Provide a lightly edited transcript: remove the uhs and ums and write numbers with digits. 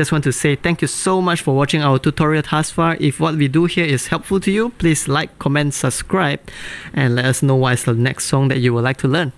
just want to say thank you so much for watching our tutorial thus far. If what we do here is helpful to you, please like, comment, subscribe, and let us know what is the next song that you would like to learn.